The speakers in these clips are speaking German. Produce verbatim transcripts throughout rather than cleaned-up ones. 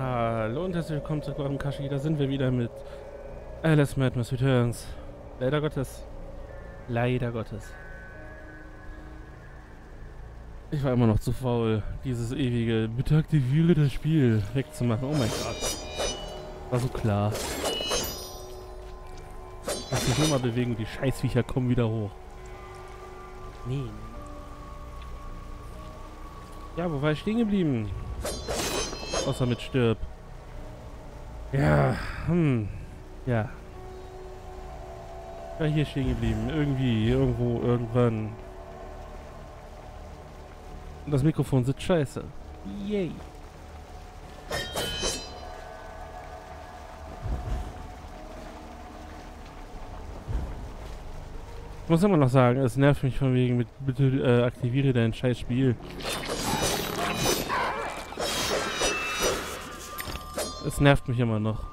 Hallo und herzlich willkommen zurück auf dem Kaschi. Da sind wir wieder mit Alice: Madness Returns. Leider Gottes. Leider Gottes. Ich war immer noch zu faul, dieses ewige bitte aktiviere das Spiel wegzumachen. Oh mein Gott. War so klar. Lass mich nur mal bewegen, die Scheißviecher kommen wieder hoch. Nee. Ja, wo war ich stehen geblieben? Außer mit stirb. Ja, hm. Ja. Ich war hier stehen geblieben. Irgendwie, irgendwo, irgendwann. Und das Mikrofon sitzt scheiße. Yay. Ich muss immer noch sagen, es nervt mich von wegen mit bitte äh, aktiviere dein scheiß Spiel. Es nervt mich immer noch.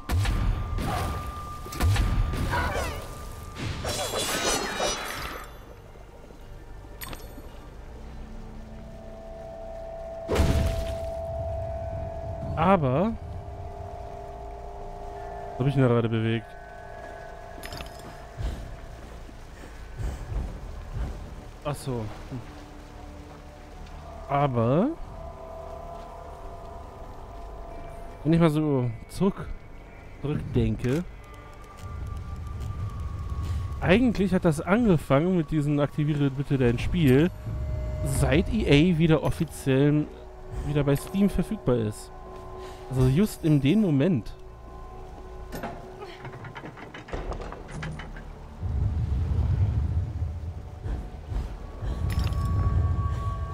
Aber... Was habe ich denn gerade bewegt? Ach so. Aber... Wenn ich mal so zurück, zurückdenke, eigentlich hat das angefangen mit diesem aktiviere bitte dein Spiel, seit E A wieder offiziell wieder bei Steam verfügbar ist. Also just in dem Moment.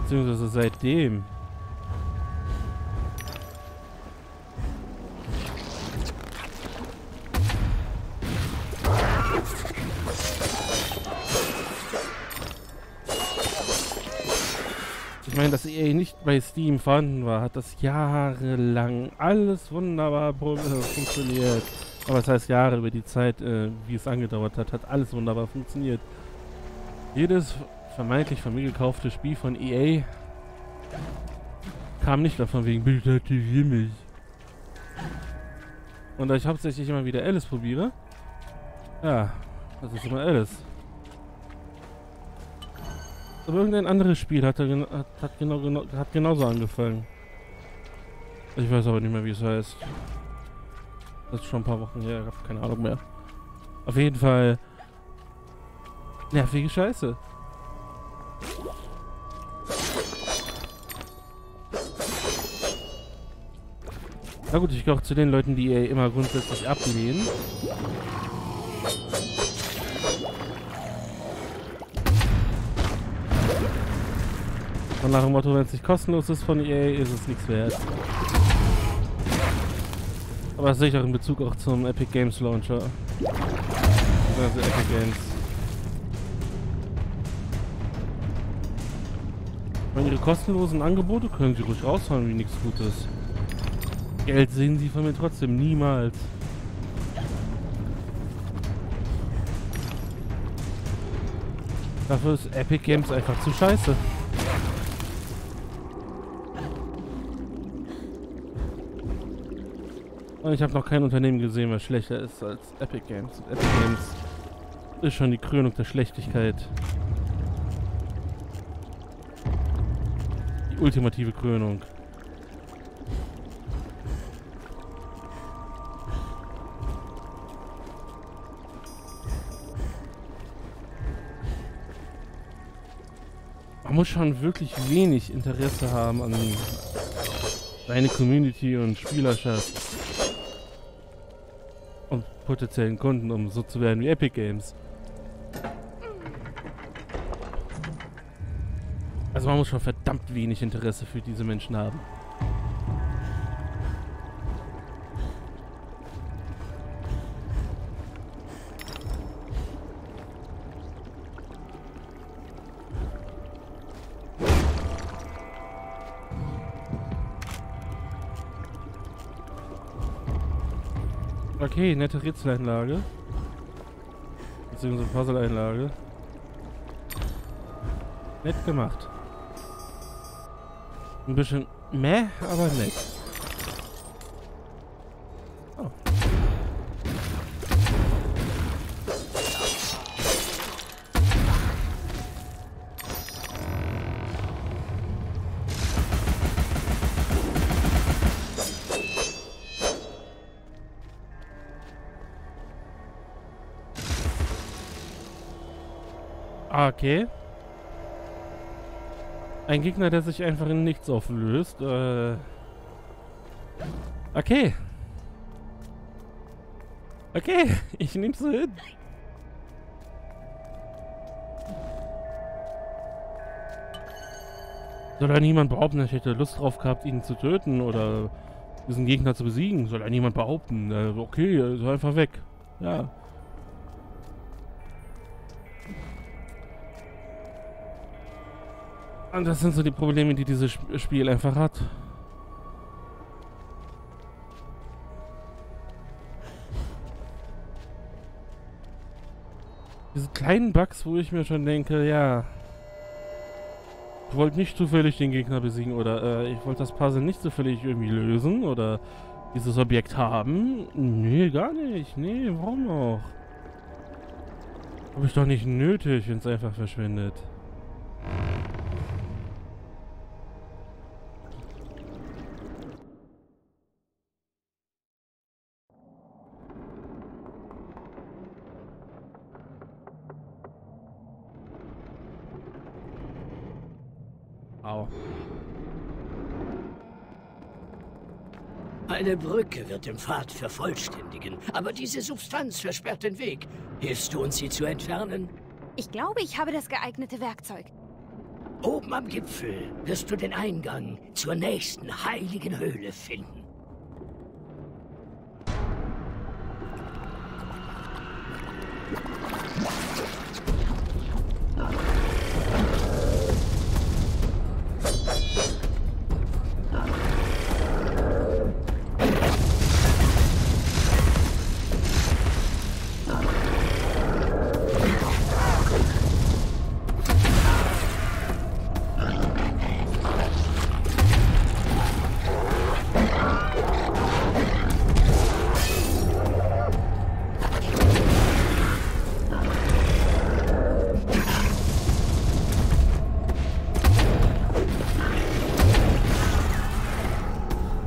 Beziehungsweise seitdem. Ich meine, dass E A nicht bei Steam vorhanden war, hat das jahrelang alles wunderbar funktioniert. Aber das heißt Jahre über die Zeit, äh, wie es angedauert hat, hat alles wunderbar funktioniert. Jedes vermeintlich von mir gekaufte Spiel von E A kam nicht davon wegen, bitte aktiviere mich. Und da ich hauptsächlich immer wieder Alice probiere, ja, das ist immer Alice. Aber irgendein anderes Spiel hat, er, hat, hat, genau, genau, hat genauso angefangen. Ich weiß aber nicht mehr, wie es heißt. Das ist schon ein paar Wochen her, ich habe keine Ahnung mehr. Auf jeden Fall... nervige Scheiße. Na gut, ich gehöre zu den Leuten, die E A immer grundsätzlich ablehnen. Und nach dem Motto, wenn es nicht kostenlos ist von E A, ist es nichts wert. Aber das sehe ich auch in Bezug auch zum Epic Games Launcher. Also Epic Games. Und ihre kostenlosen Angebote können sie ruhig raushauen wie nichts Gutes. Geld sehen sie von mir trotzdem niemals. Dafür ist Epic Games einfach zu scheiße. Und ich habe noch kein Unternehmen gesehen, was schlechter ist als Epic Games. Und Epic Games ist schon die Krönung der Schlechtigkeit. Die ultimative Krönung. Man muss schon wirklich wenig Interesse haben an seine Community und Spielerschaft. Und potenziellen Kunden, um so zu werden wie Epic Games. Also man muss schon verdammt wenig Interesse für diese Menschen haben. Okay, nette Rätseleinlage. Beziehungsweise Puzzle-Einlage. Nett gemacht. Ein bisschen meh, aber nett. Ah, okay. Ein Gegner, der sich einfach in nichts auflöst. Äh okay. Okay, ich nehm's so hin. Soll ja niemand behaupten, ich hätte Lust drauf gehabt, ihn zu töten oder diesen Gegner zu besiegen. Soll ja niemand behaupten. Äh, okay, so einfach weg. Ja. Und das sind so die Probleme, die dieses Spiel einfach hat. Diese kleinen Bugs, wo ich mir schon denke, ja... Ich wollte nicht zufällig den Gegner besiegen oder äh, ich wollte das Puzzle nicht zufällig irgendwie lösen oder dieses Objekt haben. Nee, gar nicht. Nee, warum auch? Habe ich doch nicht nötig, wenn es einfach verschwindet. Eine Brücke wird den Pfad vervollständigen, aber diese Substanz versperrt den Weg. Hilfst du uns, sie zu entfernen? Ich glaube, ich habe das geeignete Werkzeug. Oben am Gipfel wirst du den Eingang zur nächsten heiligen Höhle finden.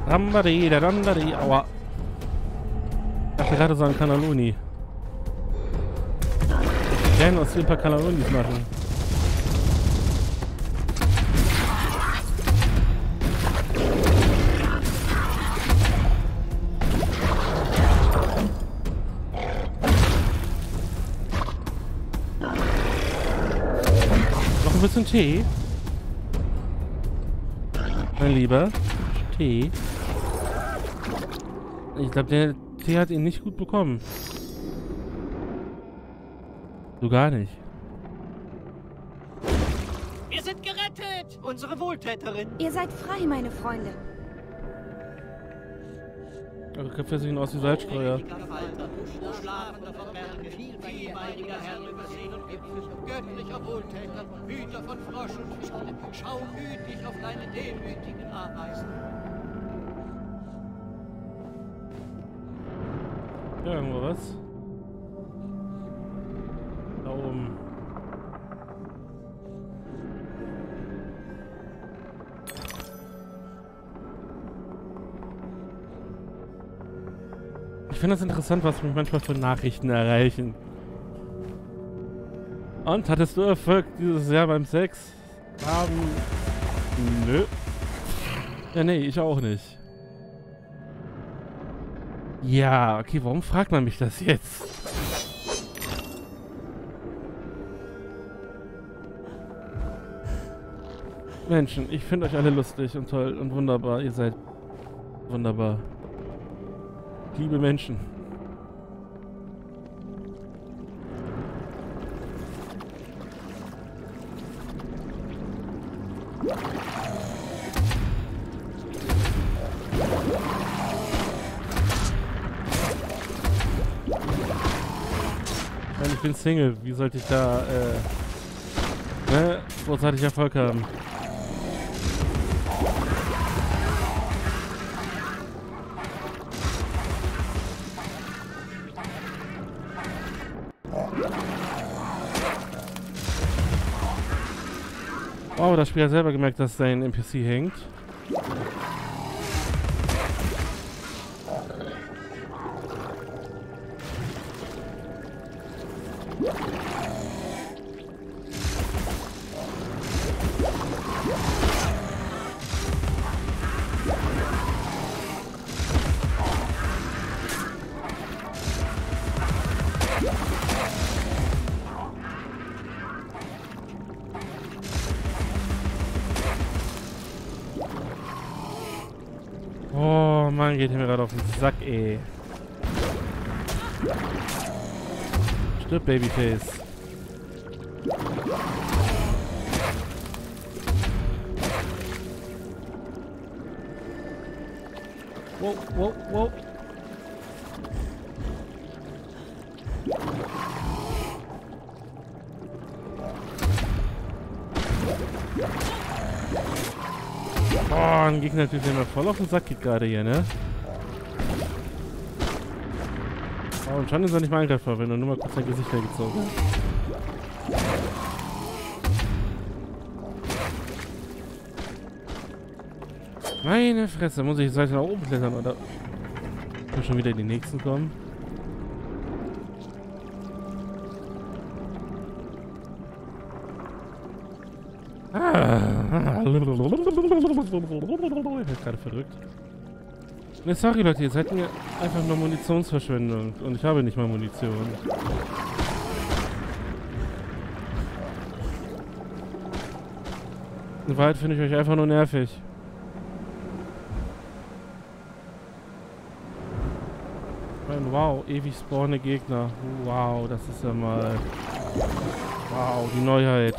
Rambari, der Rambari, aua. Ich dachte gerade so an Kanaloni. Ich kann aus ein paar Kanalonis machen. Noch ein bisschen Tee. Mein Lieber. Tee. Ich glaube, der Tee hat ihn nicht gut bekommen. So gar nicht. Wir sind gerettet! Unsere Wohltäterin! Ihr seid frei, meine Freunde. Eure Köpfe sehen aus wie Salzstreuer. Göttlicher Wohltäter, Hüter von Frosch und Fischern, schau gütig auf deine demütigen Ameisen. Ja, irgendwo was. Da oben. Ich finde das interessant, was mich manchmal für Nachrichten erreichen. Und hattest du Erfolg dieses Jahr beim Sex? Haben? Nö. Ja, nee, ich auch nicht. Ja, okay, warum fragt man mich das jetzt? Menschen, ich finde euch alle lustig und toll und wunderbar. Ihr seid wunderbar. Liebe Menschen. Ich bin Single, wie sollte ich da, äh, ne, großartig Erfolg haben? Oh, das Spiel hat selber gemerkt, dass sein N P C hängt. Oh Mann, geht mir gerade auf den Sack, ey. Stirb, Babyface. Wow, wow, wow. Oh, ein Gegner natürlich immer voll auf den Sack geht gerade hier, ne? Oh, und schon ist er nicht mal angreifbar, wenn er nur mal kurz sein Gesicht hergezogen hat. Meine Fresse, muss ich jetzt weiter nach oben klettern, oder? Ich muss schon wieder in die nächsten kommen. Ich bin gerade verrückt. Ne, sorry Leute, ihr seid mir einfach nur Munitionsverschwendung. Und ich habe nicht mal Munition. In Wahrheit finde ich euch einfach nur nervig. Wow, ewig spawnende Gegner. Wow, das ist ja mal... Wow, die Neuheit.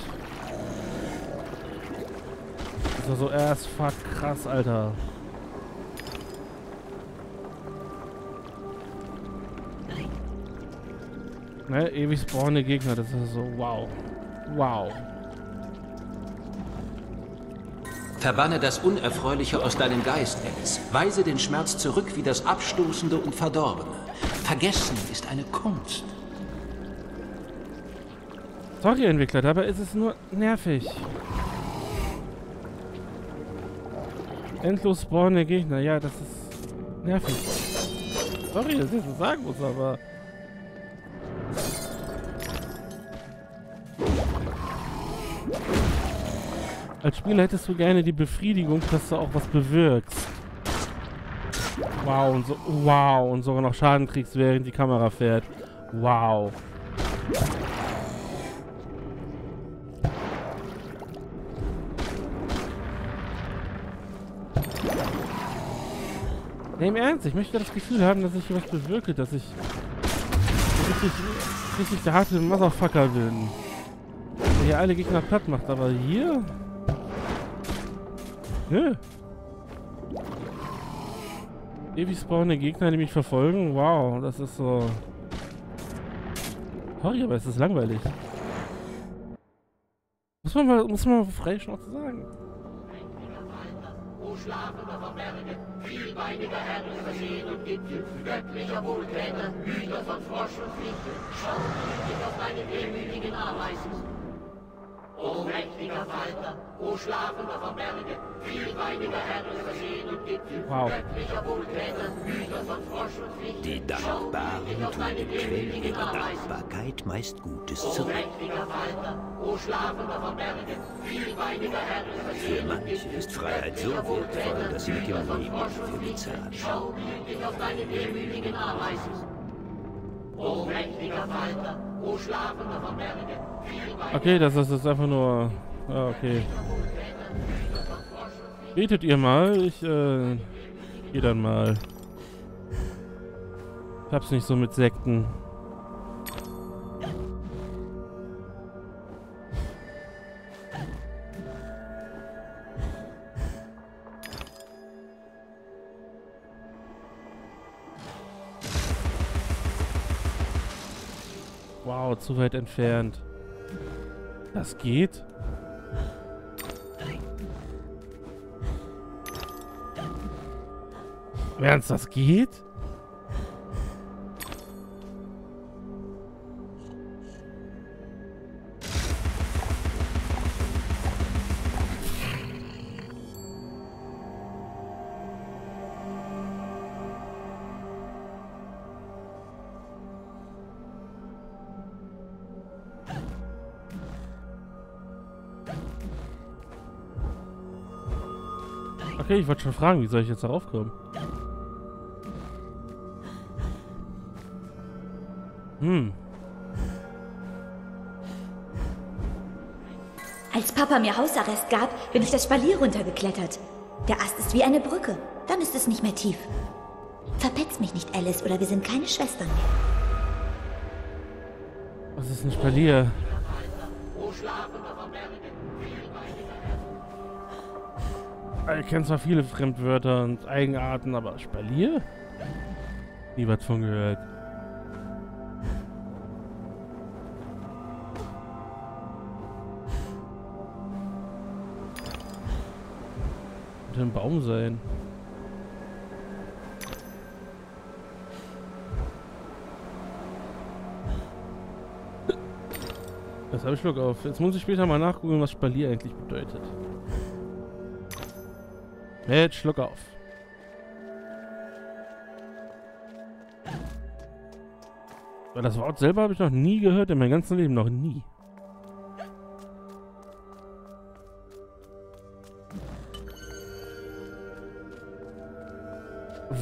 Das ist ja so erst fuck krass, Alter. Ne, ewig spawnende Gegner, das ist so wow. Wow. Verbanne das Unerfreuliche aus deinem Geist, Alice. Weise den Schmerz zurück wie das Abstoßende und Verdorbene. Vergessen ist eine Kunst. Sorry, Entwickler, dabei ist es nur nervig. Endlos spawnende Gegner, ja, das ist nervig. Sorry, dass ich das sagen muss, aber... Als Spieler hättest du gerne die Befriedigung, dass du auch was bewirkst. Wow, und so, wow, und sogar noch Schaden kriegst, während die Kamera fährt. Wow. Nee, im Ernst, ich möchte das Gefühl haben, dass ich was bewirke, dass ich richtig, richtig der harte Motherfucker bin. Der hier alle Gegner platt macht, aber hier... Nö. Ewig spawnende Gegner, die mich verfolgen. Wow, das ist so... Sorry, aber es ist langweilig. Muss man mal, muss man mal frei Schnauze sagen. O mächtiger Falter, o schlafender vom Berge, vielbeiniger Herren versehen und Gipfel göttlicher Wohltäter, Hüter von Frosch und Fichte. Die Dankbaren tun dem Quell ihrer Dankbarkeit meist Gutes zurück. O mächtiger Falter, o schlafender vom Berge, vielbeiniger Herren versehen und Gipfel. Für manche ist Freiheit so wertvoll, dass sie mit ihrem Leben dafür bezahlen. Schau glücklich auf deine demütigen Ameisen. O mächtiger Falter, o schlafender vom Berge. Okay, das ist jetzt einfach nur... Ah, okay. Betet ihr mal, ich äh... geh dann mal. Ich hab's nicht so mit Sekten. Wow, zu weit entfernt. Das geht? Ernst, das geht? Okay, ich wollte schon fragen, wie soll ich jetzt darauf kommen? Hm. Als Papa mir Hausarrest gab, bin ich das Spalier runtergeklettert. Der Ast ist wie eine Brücke. Dann ist es nicht mehr tief. Verpetz mich nicht, Alice, oder wir sind keine Schwestern mehr. Was ist ein Spalier? Ich kenne zwar viele Fremdwörter und Eigenarten, aber Spalier? Nie was von gehört. Könnte ein Baum sein. Das habe ich Schluck auf. Jetzt muss ich später mal nachgucken, was Spalier eigentlich bedeutet. Jetzt Schluck auf. Weil das Wort selber habe ich noch nie gehört, in meinem ganzen Leben noch nie.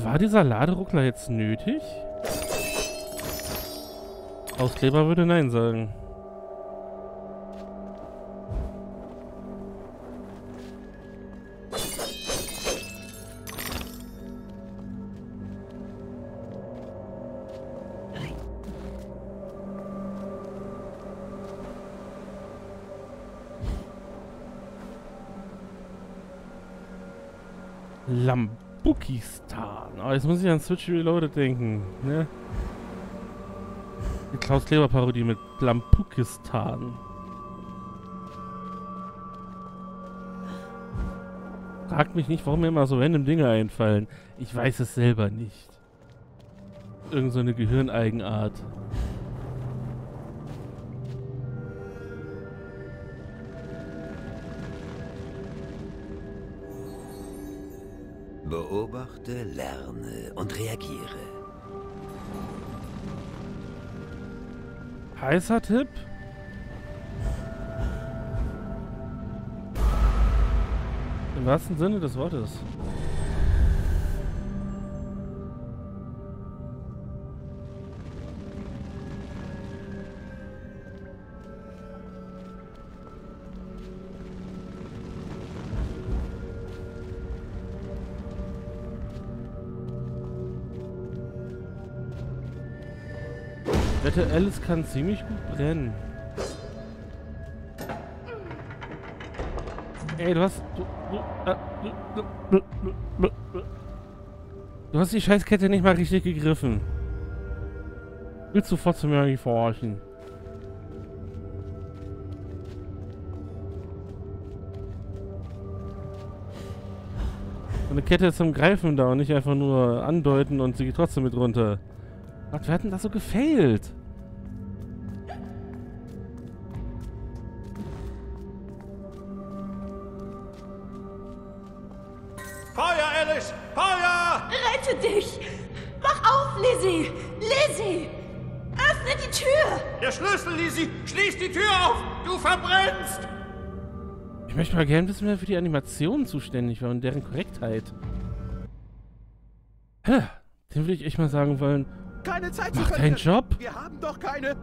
War dieser Laderuckler jetzt nötig? Aufkleber würde nein sagen. Lampukistan. Oh, jetzt muss ich an Switch Reloaded denken, ne? Die Klaus-Kleber-Parodie mit Lampukistan. Fragt mich nicht, warum mir immer so random Dinge einfallen. Ich weiß es selber nicht. Irgend so eine Gehirneigenart. Beobachte, lerne und reagiere. Heißer Tipp? Im wahrsten Sinne des Wortes. Alice kann ziemlich gut brennen. Ey, du hast... Du, du, du, du hast die Scheißkette nicht mal richtig gegriffen. Willst du sofort zu mir irgendwie verhorchen? Eine Kette ist zum Greifen da und nicht einfach nur andeuten und sie geht trotzdem mit runter. Gott, wer hat denn das so gefailt? Ich möchte mal gerne wissen, wer für die Animation zuständig war und deren Korrektheit. Hä, dem würde ich echt mal sagen wollen. Keine Zeit mach zu deinen Job! Wir haben doch keine.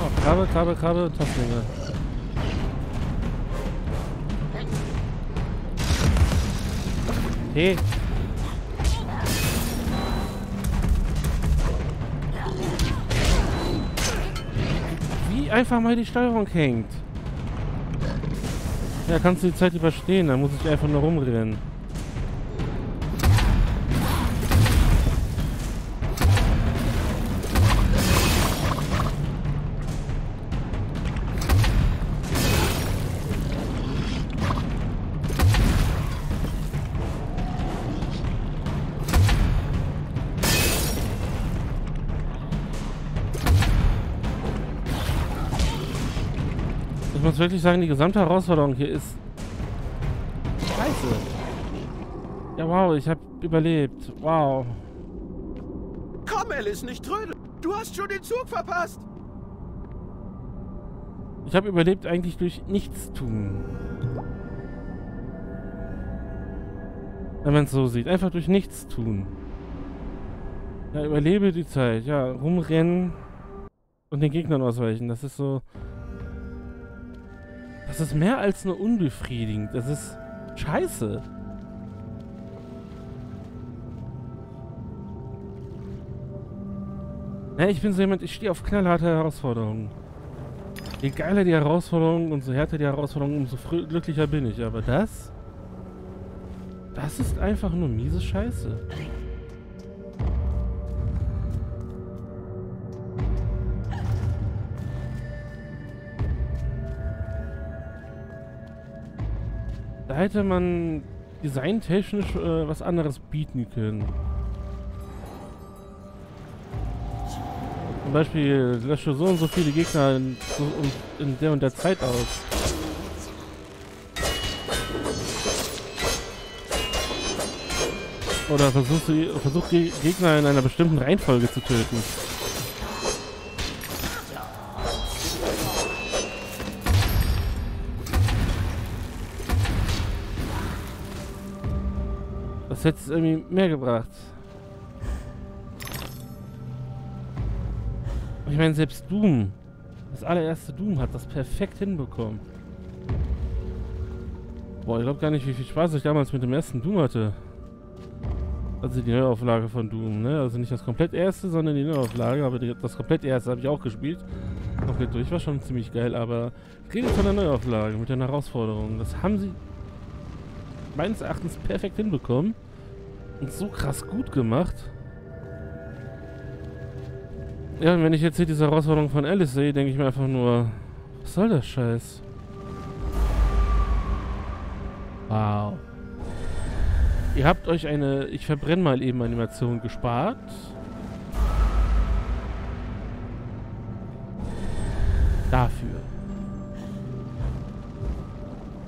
Oh, Kabel, Kabel, Kabel und Taschenlinge. Hey! Einfach mal die Steuerung hängt. Ja, kannst du die Zeit überstehen, dann muss ich einfach nur rumrennen. Ich muss wirklich sagen, die gesamte Herausforderung hier ist scheiße. Ja, wow, ich habe überlebt. Wow. Komm, Alice, nicht trödeln. Du hast schon den Zug verpasst. Ich habe überlebt eigentlich durch Nichtstun. Wenn man es so sieht. Einfach durch Nichtstun. Ja, überlebe die Zeit. Ja, rumrennen und den Gegnern ausweichen. Das ist so... Das ist mehr als nur unbefriedigend. Das ist scheiße. Ja, ich bin so jemand, ich stehe auf knallharte Herausforderungen. Je geiler die Herausforderung und so härter die Herausforderung, umso glücklicher bin ich. Aber das... Das ist einfach nur miese Scheiße. Da hätte man designtechnisch äh, was anderes bieten können. Zum Beispiel lösche so und so viele Gegner in, so, in, in der und der Zeit aus. Oder versuchst du, versuch Gegner in einer bestimmten Reihenfolge zu töten. Das hätte es irgendwie mehr gebracht. Ich meine, selbst Doom, das allererste Doom, hat das perfekt hinbekommen. Boah, ich glaube gar nicht, wie viel Spaß ich damals mit dem ersten Doom hatte. Also die Neuauflage von Doom, ne? Also nicht das komplett erste, sondern die Neuauflage, aber die, das komplett erste habe ich auch gespielt. Komplett durch, war schon ziemlich geil, aber ich rede von der Neuauflage mit den Herausforderungen. Das haben sie meines Erachtens perfekt hinbekommen und so krass gut gemacht. Ja, und wenn ich jetzt hier diese Herausforderung von Alice sehe, denke ich mir einfach nur, was soll das Scheiß? Wow. Ihr habt euch eine Ich verbrenne mal eben Animation gespart. Dafür.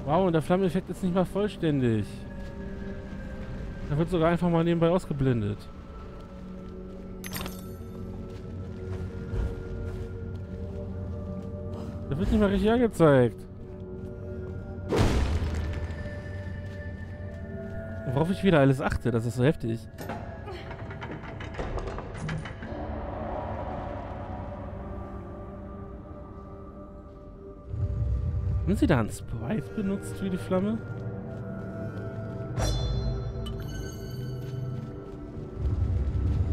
Wow, und der Flammeneffekt ist nicht mal vollständig. Da wird sogar einfach mal nebenbei ausgeblendet. Da wird nicht mal richtig angezeigt. Worauf ich wieder alles achte, das ist so heftig. Haben sie da einen Sprite benutzt für die Flamme?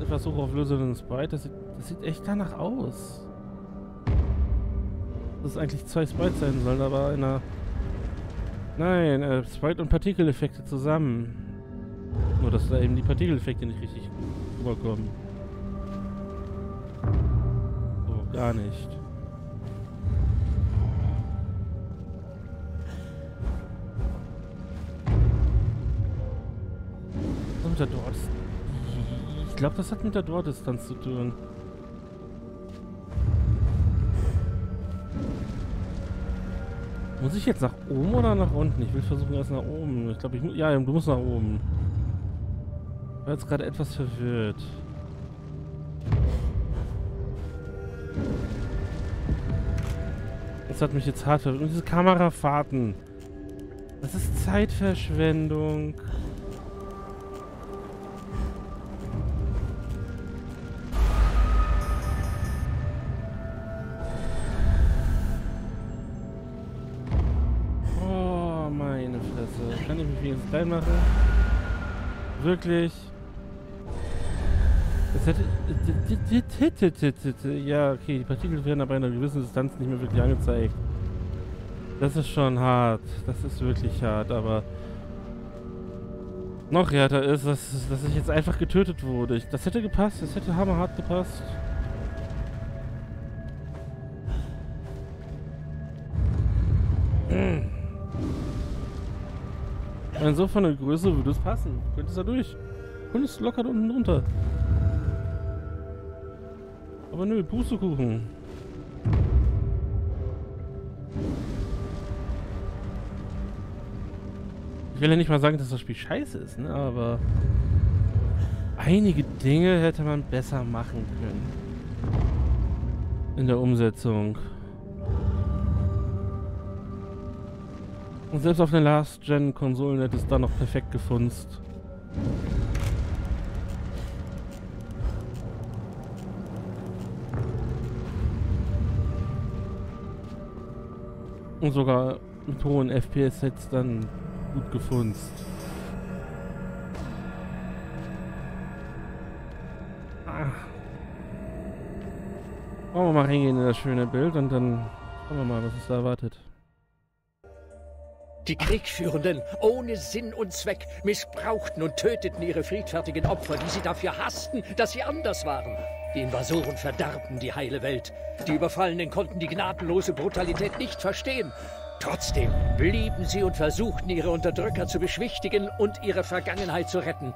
Ich versuche auf lösenden Sprite, das sieht, das sieht echt danach aus. Dass es eigentlich zwei Sprites sein sollen, aber einer... Nein, äh, Sprite und Partikeleffekte zusammen. Nur, dass da eben die Partikeleffekte nicht richtig rüberkommen. So, gar nicht. Was mit der Door-Distanz? Ich glaube, das hat mit der Door-Distanz zu tun. Muss ich jetzt nach oben oder nach unten? Ich will versuchen, erst nach oben. Ich glaube, ich muss... Ja, du musst nach oben. Ich war jetzt gerade etwas verwirrt. Das hat mich jetzt hart verwirrt. Und diese Kamerafahrten. Das ist Zeitverschwendung. Klein machen. Wirklich. Das hätte... Ja, okay, die Partikel werden aber in einer gewissen Distanz nicht mehr wirklich angezeigt. Das ist schon hart. Das ist wirklich hart, aber... Noch härter ist, dass, dass ich jetzt einfach getötet wurde. Das hätte gepasst. Das hätte hammerhart gepasst. Wenn so von der Größe würde es passen. Du könntest da durch. Du könntest locker da unten runter. Aber nö, Pustekuchen. Ich will ja nicht mal sagen, dass das Spiel scheiße ist, ne? Aber einige Dinge hätte man besser machen können. In der Umsetzung. Und selbst auf den Last-Gen-Konsolen hätte es da noch perfekt gefunzt. Und sogar mit hohen F P S hätte es dann gut gefunzt. Ah. Wollen wir mal reingehen in das schöne Bild und dann schauen wir mal, was uns da erwartet. Die Kriegführenden, ohne Sinn und Zweck, missbrauchten und töteten ihre friedfertigen Opfer, die sie dafür hassten, dass sie anders waren. Die Invasoren verdarben die heile Welt. Die Überfallenen konnten die gnadenlose Brutalität nicht verstehen. Trotzdem blieben sie und versuchten, ihre Unterdrücker zu beschwichtigen und ihre Vergangenheit zu retten.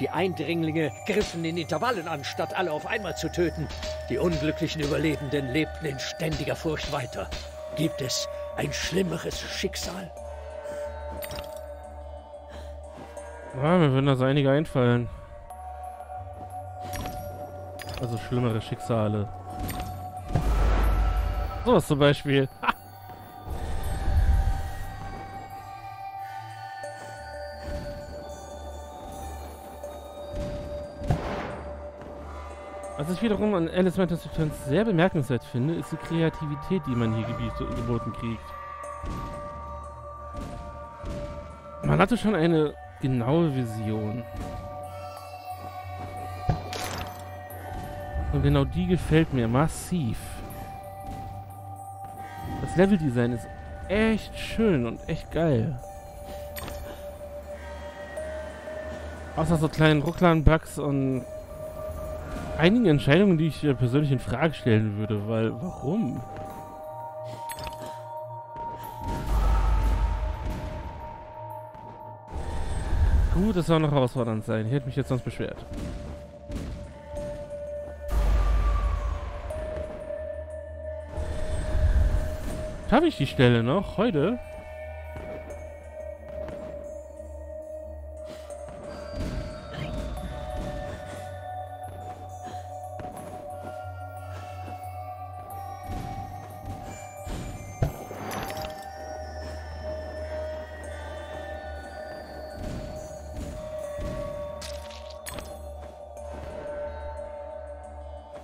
Die Eindringlinge griffen in Intervallen an, statt alle auf einmal zu töten. Die unglücklichen Überlebenden lebten in ständiger Furcht weiter. Gibt es ein schlimmeres Schicksal? Ja, mir würden das einige einfallen. Also schlimmere Schicksale. So was zum Beispiel. Ha! Was ich wiederum an Alice: Madness Returns sehr bemerkenswert finde, ist die Kreativität, die man hier geboten kriegt. Man hatte schon eine genaue Vision. Und genau die gefällt mir massiv. Das Leveldesign ist echt schön und echt geil. Außer so kleinen Rucklern-Bugs und einigen Entscheidungen, die ich persönlich in Frage stellen würde, weil warum? Gut, das soll noch herausfordernd sein. Ich hätte mich jetzt sonst beschwert. Schaffe ich die Stelle noch? Heute?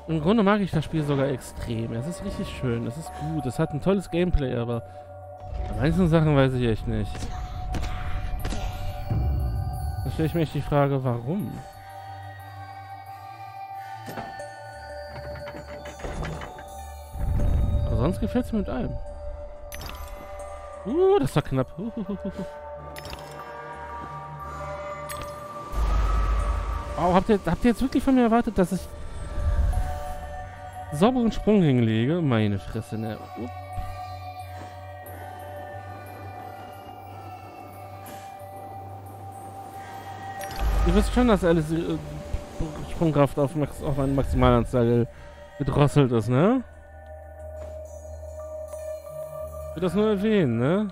Im Grunde mag ich das Spiel sogar extrem. Es ist richtig schön, es ist gut, es hat ein tolles Gameplay, aber an manchen Sachen weiß ich echt nicht. Da stelle ich mir echt die Frage, warum? Aber sonst gefällt es mir mit allem. Uh, das war knapp. Uh, uh, uh, uh. Wow, habt ihr, habt ihr jetzt wirklich von mir erwartet, dass ich sauberen Sprung hinlege? Meine Fresse, ne? Upp. Ihr wisst schon, dass alles äh, Sprungkraft auf, Max, auf einen Maximalanzahl gedrosselt ist, ne? Ich will das nur erwähnen, ne?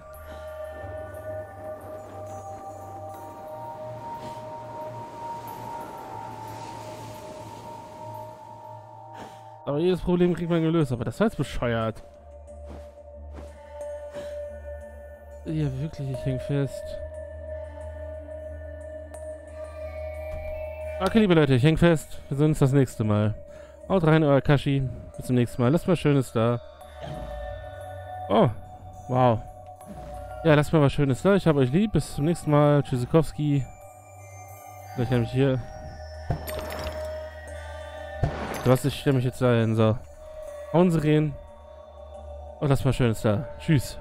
Aber jedes Problem kriegt man gelöst, aber das war jetzt bescheuert. Ja, wirklich, ich häng fest. Okay, liebe Leute, ich häng fest. Wir sehen uns das nächste Mal. Haut rein, euer Kaschi. Bis zum nächsten Mal. Lasst mal Schönes da. Oh, wow. Ja, lasst mal was Schönes da. Ich hab euch lieb. Bis zum nächsten Mal. Tschüssikowski. Vielleicht habe ich hier... Was, ich stelle mich jetzt da hin, so. Hauen Sie rein. Und lass mal Schönes da. Tschüss.